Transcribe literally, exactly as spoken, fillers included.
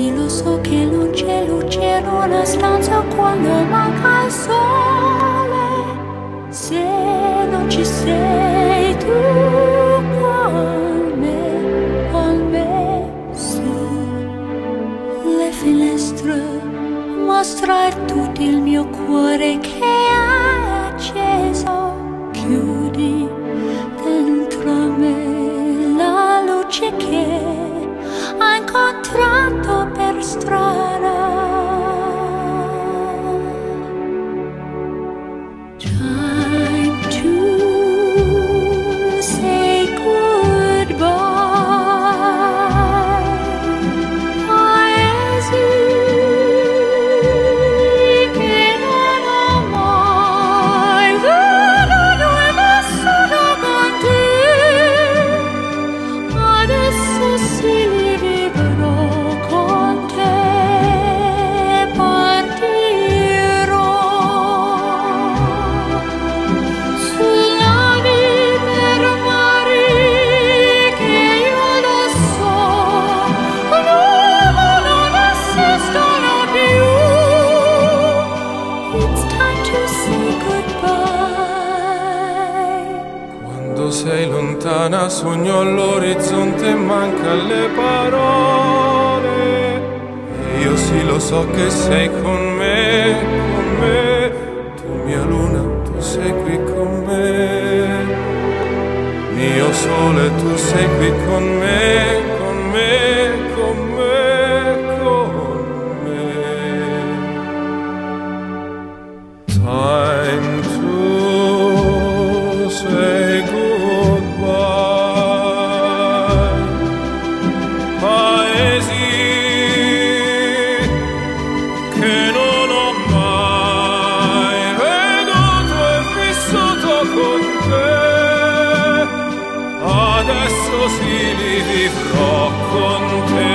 Sì, lo so che non c'è luce in una stanza quando manca il sole. Se non ci sei tu con me, con me su le finestre mostrar tutto il mio cuore che è acceso. Chiudi dentro me la luce che ho incontrato per strada. Time to say goodbye. Why is you che non ho mai venuto nessuno con te. Adesso sì. Quando sei lontana sogno all'orizzonte e manca le parole. E io sì lo so che sei con me, con me. Tu mia luna, tu sei qui con me. Mio sole, tu sei qui con me, con me, con me, con me. Time to say goodbye. Adesso sì, li vivrò con te.